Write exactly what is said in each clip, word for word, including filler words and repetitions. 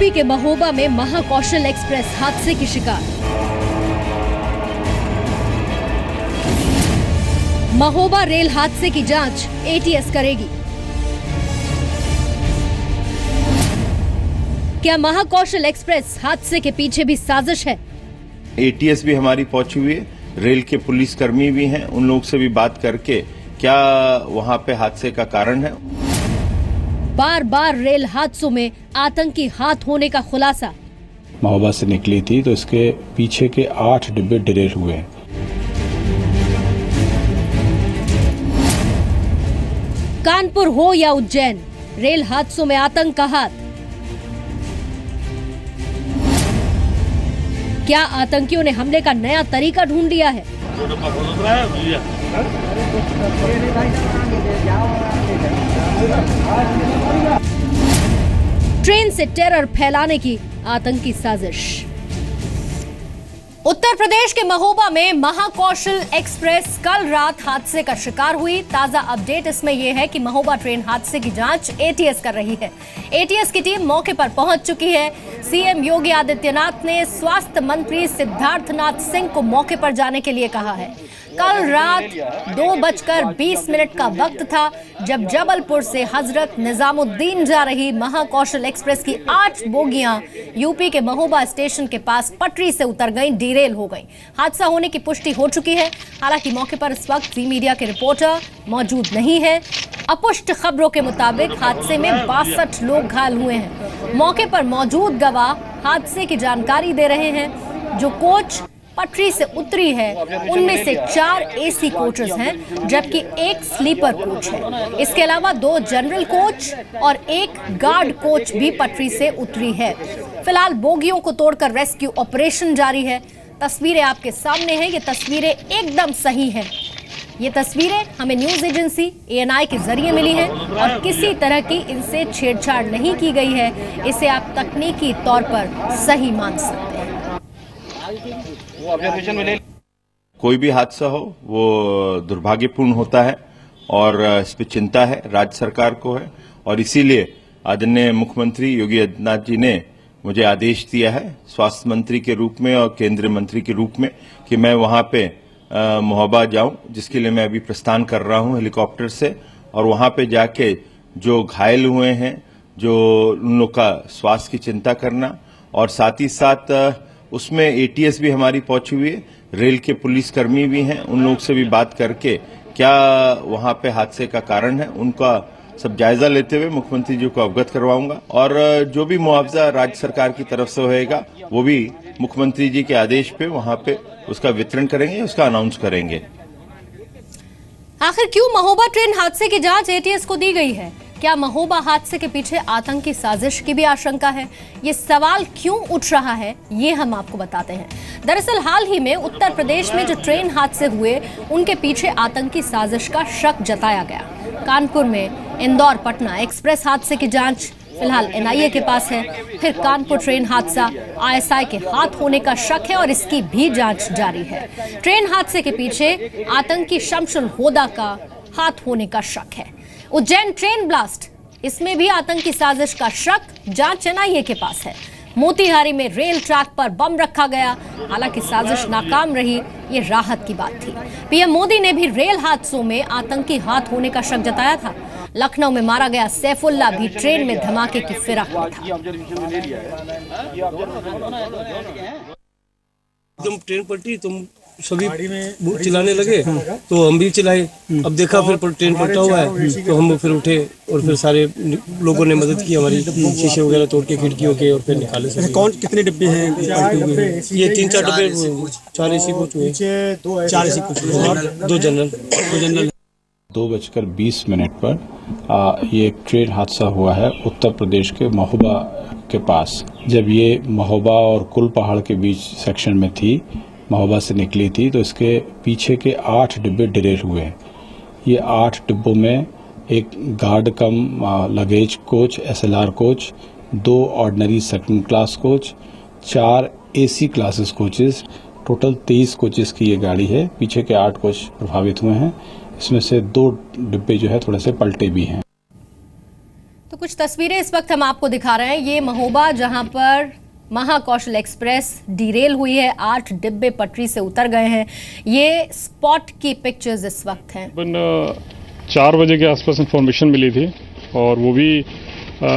UP के महोबा में Mahakaushal express हादसे की शिकार। महोबा रेल हादसे की जांच एटीएस करेगी। क्या महाकौशल एक्सप्रेस हादसे के पीछे भी साजिश है? एटीएस भी हमारी पहुंची हुई है, रेल के पुलिसकर्मी भी हैं, उन लोग से भी बात करके क्या वहां पे हादसे का कारण है। बार बार रेल हादसों में आतंकी हाथ होने का खुलासा। महोबा से निकली थी तो इसके पीछे के आठ डिब्बे डिरेल हुए हैं। कानपुर हो या उज्जैन, रेल हादसों में आतंक का हाथ। क्या आतंकियों ने हमले का नया तरीका ढूंढ लिया है? ट्रेन से टेरर फैलाने की आतंकी साजिश। उत्तर प्रदेश के महोबा में महाकौशल एक्सप्रेस कल रात हादसे का शिकार हुई। ताजा अपडेट इसमें यह है कि महोबा ट्रेन हादसे की जांच एटीएस कर रही है। एटीएस की टीम मौके पर पहुंच चुकी है। सीएम योगी आदित्यनाथ ने स्वास्थ्य मंत्री सिद्धार्थनाथ सिंह को मौके पर जाने के लिए कहा है। कल रात दो बजकर बीस मिनट का वक्त था जब जबलपुर से हजरत निजामुद्दीन जा रही महाकौशल एक्सप्रेस की आठ बोगियां यूपी के महोबा स्टेशन के पास पटरी से उतर गईं, डिरेल हो गईं। हादसा होने की पुष्टि हो चुकी है। हालांकि मौके पर इस वक्त जी मीडिया के रिपोर्टर मौजूद नहीं है। अपुष्ट खबरों के मुताबिक हादसे में बासठ लोग घायल हुए हैं। मौके पर मौजूद गवाह हादसे की जानकारी दे रहे हैं। जो कोच पटरी से उतरी है उनमें से चार एसी कोचेस हैं जबकि एक स्लीपर कोच है। इसके अलावा दो जनरल कोच और एक गार्ड कोच भी पटरी से उतरी है। फिलहाल बोगियों को तोड़कर रेस्क्यू ऑपरेशन जारी है। तस्वीरें आपके सामने हैं, ये तस्वीरें एकदम सही हैं। ये तस्वीरें हमें news agency A N I के जरिए मिली हैं और किसी तरह की इनसे छेड़छाड़ नहीं की गई है। इसे आप तकनीकी तौर पर सही मान सकते हैं। कोई भी हादसा हो वो दुर्भाग्यपूर्ण होता है और इस पर चिंता है राज्य सरकार को है, और इसीलिए आदरणीय मुख्यमंत्री योगी आदित्यनाथ जी ने मुझे आदेश दिया है स्वास्थ्य मंत्री के रूप में और केंद्रीय मंत्री के रूप में कि मैं वहां पे महोबा जाऊं, जिसके लिए मैं अभी प्रस्थान कर रहा हूं हेलीकॉप्टर से, और वहां पे जाके जो घायल हुए हैं जो उन लोग का स्वास्थ्य की चिंता करना, और साथ ही साथ उसमें एटीएस भी हमारी पहुंची हुई है, रेल के पुलिसकर्मी भी हैं, उन लोग से भी बात करके क्या वहां पे हादसे का कारण है उनका सब जायजा लेते हुए मुख्यमंत्री जी को अवगत करवाऊंगा, और जो भी मुआवजा राज्य सरकार की तरफ से होएगा वो भी मुख्यमंत्री जी के आदेश पे वहां पे उसका वितरण करेंगे, उसका अनाउंस करेंगे। आखिर क्यों महोबा ट्रेन हादसे की जाँच एटीएस को दी गई है? क्या महोबा हादसे के पीछे आतंकी साजिश की भी आशंका है? ये सवाल क्यों उठ रहा है ये हम आपको बताते हैं। दरअसल हाल ही में उत्तर प्रदेश में जो ट्रेन हादसे हुए उनके पीछे आतंकी साजिश का शक जताया गया। कानपुर में इंदौर पटना एक्सप्रेस हादसे की जांच फिलहाल एन आई ए के पास है। फिर कानपुर ट्रेन हादसा आई एस आई के हाथ होने का शक है और इसकी भी जांच जारी है। ट्रेन हादसे के पीछे आतंकी शमशुल होदा का हाथ होने का शक है। उज्जैन ट्रेन ब्लास्ट, इसमें भी आतंकी साजिश का शक जांच एन आई ए के पास है। मोतिहारी में रेल ट्रैक पर बम रखा गया, हालांकि साजिश नाकाम रही, ये राहत की बात थी। पीएम मोदी ने भी रेल हादसों में आतंकी हाथ होने का शक जताया था। लखनऊ में मारा गया सैफुल्ला भी ट्रेन में धमाके की फिराक में था। तुम ट्रेन पलटी, तुम सभी चिल्लाने लगे तो हम भी चिल्लाए। अब देखा फिर ट्रेन पलटा हुआ है तो हम फिर उठे और फिर सारे लोगों ने मदद की हमारी, शीशे वगैरह तोड़ के खिड़कियों के, और फिर निकाले से। कौन कितने डिब्बे हैं? ये तीन चार डिब्बे, चार एसी कोच हुए, चार एसी कोच और दो जनरल दो जनरल दो बजकर बीस मिनट पर आ, ये ट्रेन हादसा हुआ है उत्तर प्रदेश के महोबा के पास। जब ये महोबा और कुल पहाड़ के बीच सेक्शन में थी, महोबा से निकली थी तो इसके पीछे के आठ डिब्बे डिरेल हुए हैं। ये आठ डिब्बों में एक guard cum luggage coach S L R coach, दो ऑर्डनरी सेकंड क्लास कोच, चार एसी क्लासेस कोचेस, टोटल तेईस कोचेस की ये गाड़ी है। पीछे के आठ कोच प्रभावित हुए हैं, इसमें से दो डिब्बे जो है थोड़े से पलटे भी हैं। तो कुछ तस्वीरें इस वक्त हम आपको दिखा रहे हैं। ये महोबा, जहां पर महाकौशल एक्सप्रेस डिरेल हुई है, आठ डिब्बे पटरी से उतर गए हैं। ये स्पॉट की पिक्चर्स इस वक्त हैं। चार बजे के आसपास इंफॉर्मेशन मिली थी और वो भी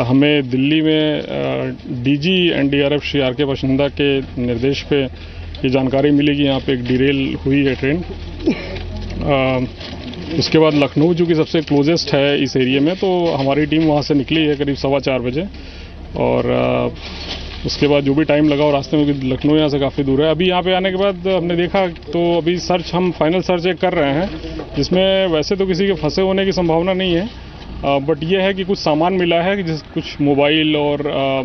हमें दिल्ली में DG NDRF Shri R K Bashinda के निर्देश पे ये जानकारी मिली कि यहाँ पे एक डिरेल हुई है ट्रेन। उसके बाद लखनऊ जो कि सबसे क्लोजेस्ट है इस एरिया में, तो हमारी टीम वहाँ से निकली है करीब सवा चार बजे और उसके बाद जो भी टाइम लगा और रास्ते में, लखनऊ यहाँ से काफ़ी दूर है। अभी यहाँ पे आने के बाद हमने देखा तो अभी सर्च हम फाइनल सर्च एक कर रहे हैं, जिसमें वैसे तो किसी के फंसे होने की संभावना नहीं है, आ, बट ये है कि कुछ सामान मिला है कि जिस कुछ मोबाइल और आ,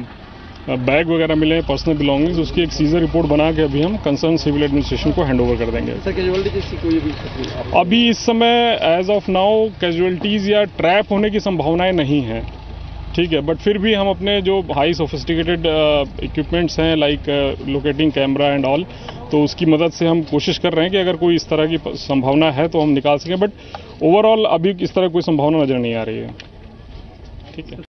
बैग वगैरह मिले हैं, पर्सनल बिलोंगिंग्स। उसकी एक सीजर रिपोर्ट बना के अभी हम कंसर्न सिविल एडमिनिस्ट्रेशन को हैंड ओवर कर देंगे। सर, कैजुअलिटीज की कोई भी अभी इस समय एज ऑफ नाउ कैजुअलिटीज़ या ट्रैप होने की संभावनाएँ नहीं हैं, ठीक है, बट फिर भी हम अपने जो हाई सोफिस्टिकेटेड इक्विपमेंट्स हैं like locating camera and all, तो उसकी मदद से हम कोशिश कर रहे हैं कि अगर कोई इस तरह की संभावना है तो हम निकाल सकें, बट ओवरऑल अभी इस तरह कोई संभावना नज़र नहीं आ रही है, ठीक है।